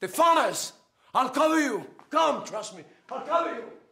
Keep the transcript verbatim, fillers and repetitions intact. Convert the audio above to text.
The funnels. I'll cover you. Come, trust me. I'll cover you.